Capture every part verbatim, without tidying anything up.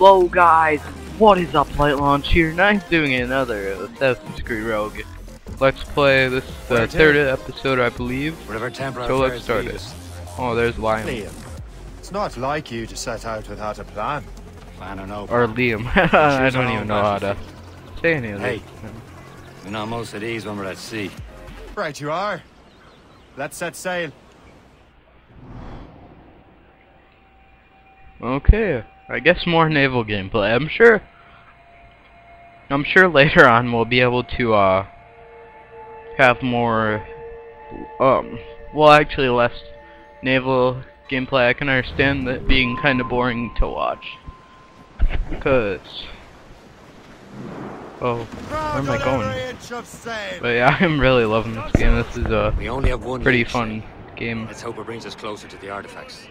Hello guys, what is up, Lightlaunch here, and I'm doing another Assassin's Creed Rogue. Let's play this uh, third episode, I believe. So let's start it. Oh, there's Liam. Liam. It's not like you to set out without a plan. Plan or no plan. Or Liam. I don't even know how to say any of this. Hey, we're not most at ease when we're at sea. Right you are. Let's set sail. Okay, I guess more naval gameplay. I'm sure I'm sure later on we'll be able to uh have more um well actually less naval gameplay. I can understand that being kind of boring to watch. Cuz oh, where am I going? But yeah, I'm really loving this game. This is a we only have one pretty fun game. Let's hope it brings us closer to the artifacts.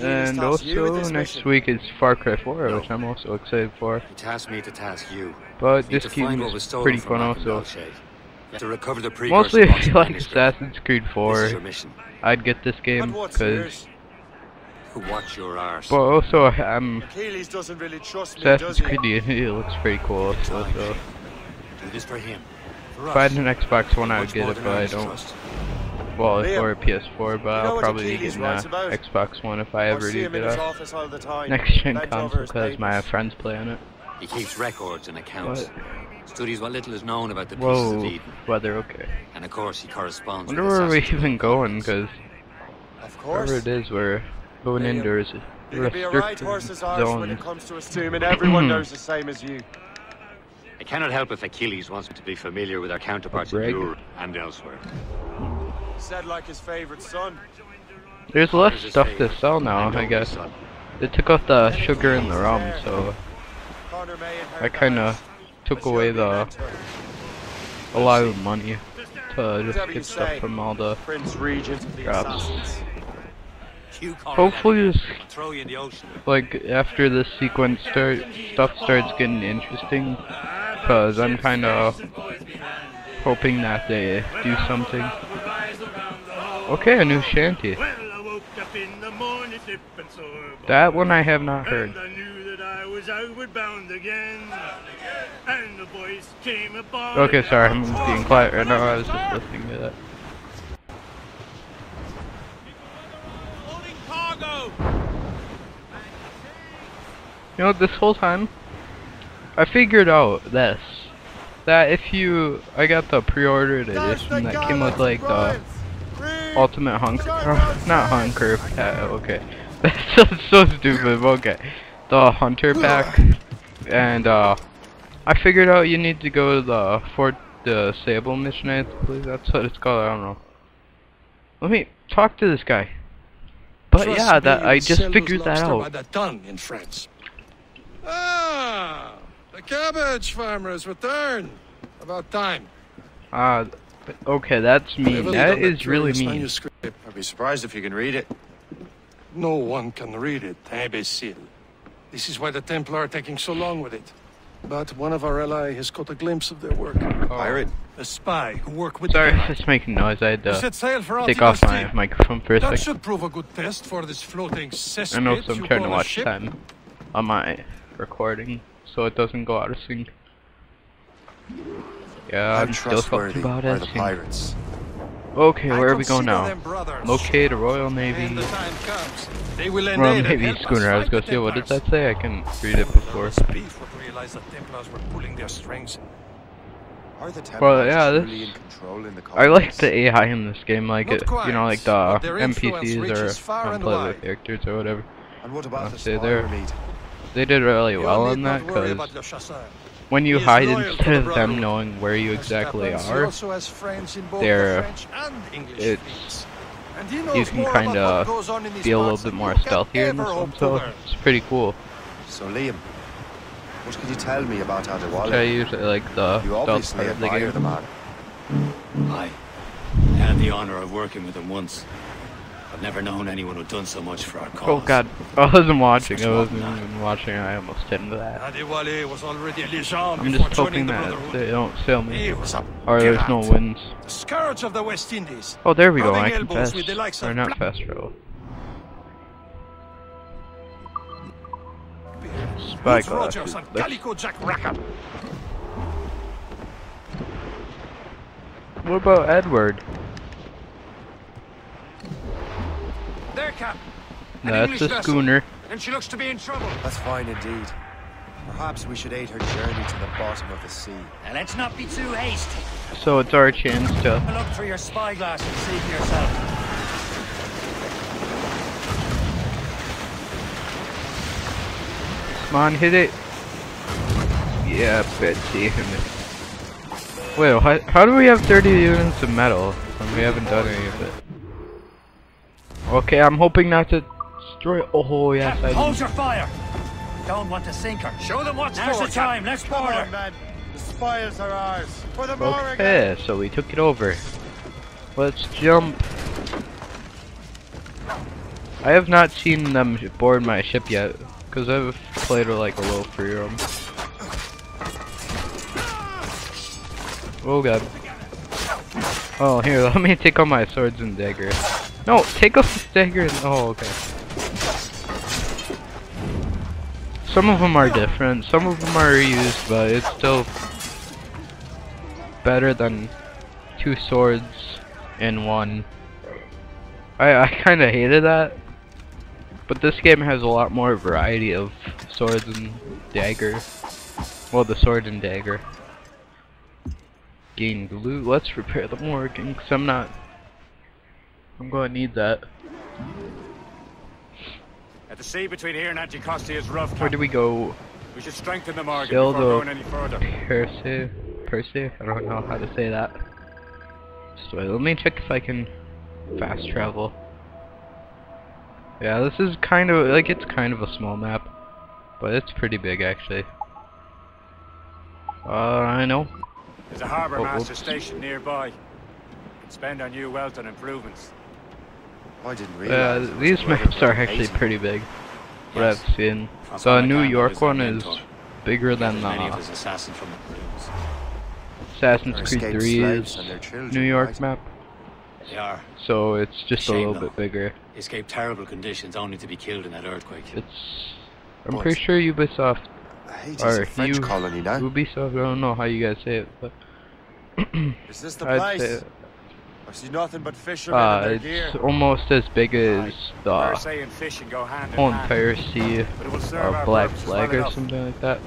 And also, next week is Far Cry four, which I'm also excited for. Task me to task you. But this game is pretty fun also. Mostly if you like Assassin's Creed four, I'd get this game, because... But also, I'm... Assassin's Creed Unity looks pretty cool, so... If I had an Xbox one, I'd get it, but I don't. Well, or a P S four, but I'll probably get an uh, Xbox one if I ever do get a next-gen console, because my friends play on it. He keeps records and accounts. Studies what little is known about the pieces of Eden. Weather, okay. And of course, he corresponds. Wonder where we even going, because wherever it is, we're going into is restricted zone. Everyone knows the same as you. I cannot help if Achilles wants to be familiar with our counterparts in Europe and elsewhere. Said like his favorite son. There's less stuff to sell now, I guess. They took out the sugar and the rum, so I kind of took away the a lot of money to just get stuff from all the drops. Hopefully, this, like after this sequence start, stuff starts getting interesting, because I'm kind of hoping that they do something. Okay, a new shanty. That one I have not heard. Okay, sorry, I'm being quiet right now. I was just listening to that. You know, this whole time, I figured out this. That if you... I got the pre-ordered edition that came with, like, the... Ultimate Hunker... Uh, not Hunker Pack, okay. That's so, so stupid, okay. The Hunter Pack. And, uh... I figured out you need to go to the Fort De Sable mission, I believe. That's what it's called, I don't know. Let me talk to this guy. But yeah, that I just figured that out. By the tongue in France. Ah, the cabbage farmer has returned. About time. Ah, uh, okay, that's mean. That is really mean. I'd be surprised if you can read it. No one can read it, imbecile. This is why the Templar are taking so long with it. But one of our ally has caught a glimpse of their work. Oh. Pirate. A spy who worked with. Sorry, it's just making noise. I had to uh, take off my microphone for a second. That should prove a good test for this floating cesspit. I know, so I'm trying to watch time on my recording so it doesn't go out of sync. Yeah, I'm still talking about it. Okay, where are we going now? Locate a Royal Navy. Royal Navy schooner. I was going to say, what does that say? I couldn't read it before. Well, yeah, this, I like the A I in this game, like it, you know, like the N P Cs or unplayable characters or whatever. I'll say they're, they did really well on that, because when you hide, instead of them knowing where you exactly are, they're, it's, you can kind of be a little bit more stealthier in this one, so it's pretty cool. So Liam, what could you tell me about Adewale? I usually like the stealth part of the game. The man. I had the honor of working with him once. I've never known anyone who'd done so much for our cause. Oh god, I wasn't watching, I wasn't even watching, I almost hit into that. I'm just hoping that they don't sail me, or there's no winds. Oh, there we go, I can fast, or not fast travel. spyglass. Rogers and Calico Jack Rackham. What about Edward? There, Cap. No, that's English a vessel. Schooner. And she looks to be in trouble. That's fine indeed. Perhaps we should aid her journey to the bottom of the sea. Now let's not be too hasty. So it's our chance to look through your spyglass and see for yourself. Come on, hit it. Yeah, Betsy. Wait, how, how do we have thirty units of metal when we haven't done any of it? Okay, I'm hoping not to destroy. Oh yes, I. Hold your fire. Don't want to sink her. Show them what's Now's the time. Let's board her. Man. The spires are ours. For the okay, Morrigan. So we took it over. Let's jump. I have not seen them board my ship yet, because I've played with like a little free roam. Oh god. Oh, here, let me take all my swords and dagger. No, take off the dagger and. Oh, okay. Some of them are different, some of them are reused, but it's still better than two swords in one. I, I kinda hated that, but this game has a lot more variety of swords and dagger. Well, the sword and dagger. Gain glue, let's repair the Morgan, because I'm not... I'm gonna need that. The sea between here and Anticosti is rough. Where do we go? We should strengthen the Morgan before going any further. Percy, Percy, I don't know how to say that. So let me check if I can fast travel. Yeah, this is kind of like it's kind of a small map, but it's pretty big actually. Uh, I know. There's a harbour oh, master oops. station nearby. You can spend on new wealth and improvements. I didn't realize uh, these maps are actually pretty big, what yes. I've seen. The so New York one is bigger than the uh, Assassin's Creed three's New York right? map. They are. So it's just Shame, a little though. bit bigger. Escaped terrible conditions only to be killed in that earthquake. It's. I'm but pretty sure Ubisoft or a French U colony now. Ubisoft. I don't know how you guys say it, but is this the I'd place? Say it. I see nothing but fishermen uh, in their gear. It's almost as big as the whole entire sea or Black Flag or something like that.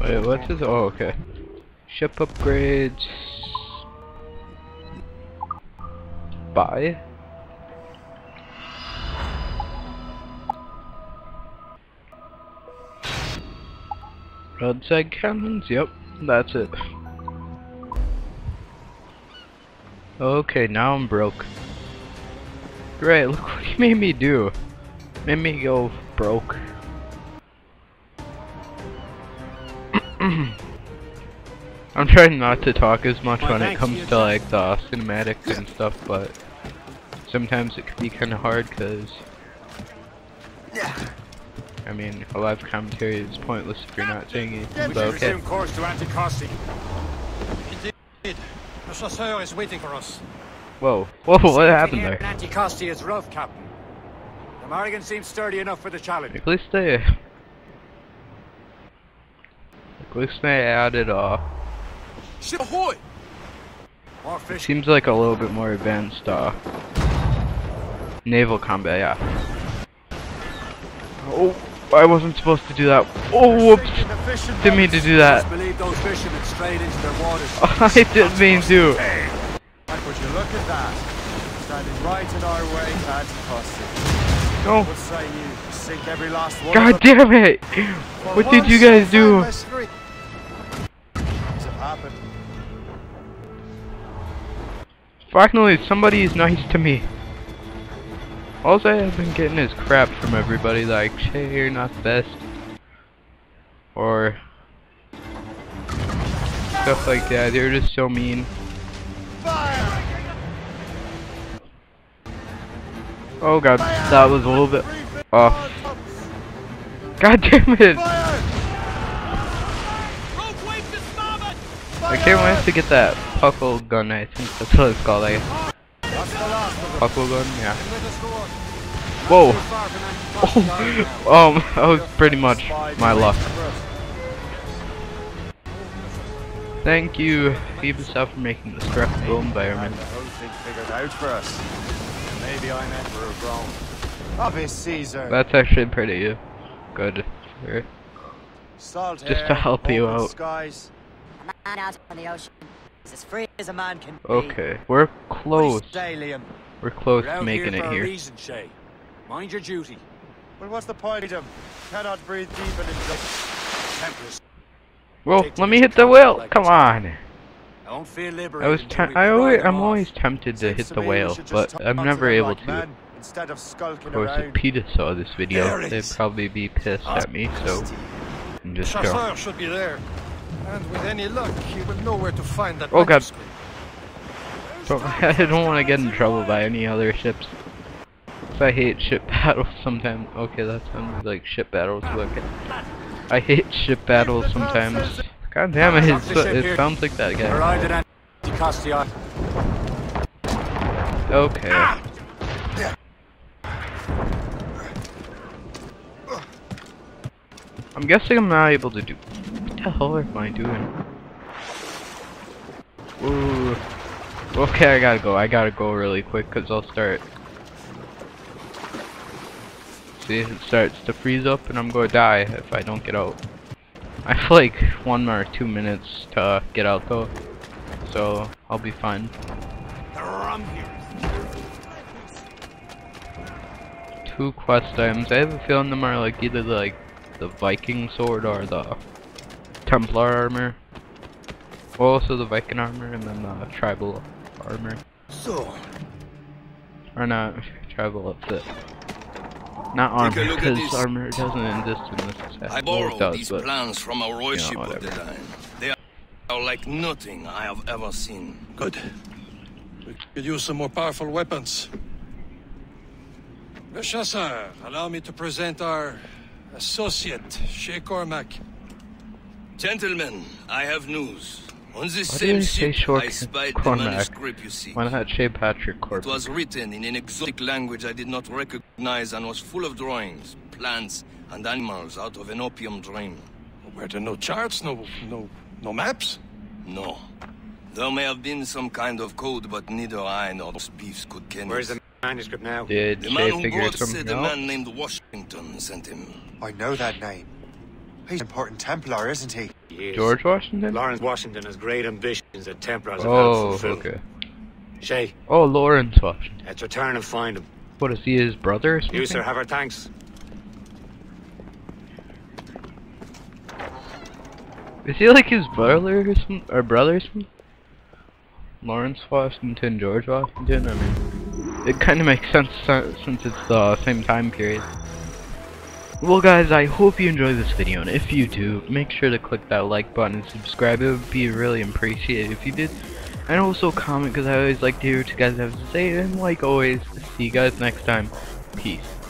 Wait, what's this? Oh, okay. Ship upgrades. Buy? Roadside cannons, yep, that's it. Okay, now I'm broke. Great, look what he made me do. Made me go broke. I'm trying not to talk as much when it comes to like the cinematics and stuff, but sometimes it can be kind of hard because... I mean, a live commentary is pointless if you're not saying anything, but okay. Course to Anticosti. Indeed. The chasseur is waiting for us. Whoa. Whoa, what happened there? Anticosti is rough, Captain. The Morrigan seems sturdy enough for the challenge. At least they... At least they added, uh... Ship ahoy! It seems like a little bit more advanced, uh... naval combat, yeah. Oh, I wasn't supposed to do that. Oh, whoops! Didn't mean to do that. I didn't mean to. Would you look at that? Standing right in our way to Anticosti. No. What say you? Sink every last one. God damn it! What did you guys do? Finally, somebody is nice to me. All I have been getting is crap from everybody, like, hey, you're not the best, or stuff like that. They're just so mean. Fire! Oh god, Fire! that was a little bit off. God damn it! Fire! The camera wants to get that puckle gun, I think that's what it's called, I guess. Puckle gun, yeah. Whoa! Oh! Um, that was pretty much my luck. Thank you, Ubisoft, for making this stressful environment. That's actually pretty good. Just to help you out. Okay, we're close. We're close to making it here. Mind your duty. Well, what's the point of cannot breathe deep and enjoy. Well, let me hit the wheel. Come on. I was I always I'm always tempted to hit the wheel, but I'm never able to. Of course, if PETA saw this video, they'd probably be pissed at me. So, I'm just go. Should be there, and with any luck, you will know where to find that. Oh god! I don't want to get in trouble by any other ships. I hate ship battles sometimes. Okay, that sounds like ship battles. Look, I hate ship battles sometimes. God damn it, it's, it sounds like that guy. Okay. I'm guessing I'm not able to do. What the hell am I doing? Ooh. Okay, I gotta go. I gotta go really quick because I'll start. See, it starts to freeze up and I'm gonna die if I don't get out. I have like one or two minutes to get out though, so I'll be fine. Two quest items. I have a feeling them are like either like the Viking sword or the Templar armor. Well, also the Viking armor and then the tribal armor. So, or not tribal outfit. Not armor, because armor doesn't exist in this set. I borrowed does, these but, plans from our royal ship of design. They are like nothing I have ever seen. Good. We could use some more powerful weapons. Le Chasseur, allow me to present our associate, Shay Cormac. Gentlemen, I have news. On this Why same ship, I spied Cormac? The manuscript you see. Why not Shay Patrick Cormac? It was written in an exotic language I did not recognize and was full of drawings, plants, and animals out of an opium dream. Were there no charts, no, no, no maps? No. There may have been some kind of code, but neither I nor those beefs could ken it. Where is the manuscript now? Did the man who brought said a man named Washington sent him. I know that name. He's an important Templar, isn't he? Yes. George Washington? Lawrence Washington has great ambitions that Templars oh, have okay. Shay. Oh, Lawrence Washington. Let's return and find him. What, is he his brother or something? You, sir, have our thanks. Is he like his brother or something? Or brother or something? Lawrence Washington, George Washington? I mean, it kind of makes sense since it's the same time period. Well guys, I hope you enjoyed this video, and if you do, make sure to click that like button and subscribe. It would be really appreciated if you did. And also comment, because I always like to hear what you guys have to say, and like always, see you guys next time. Peace.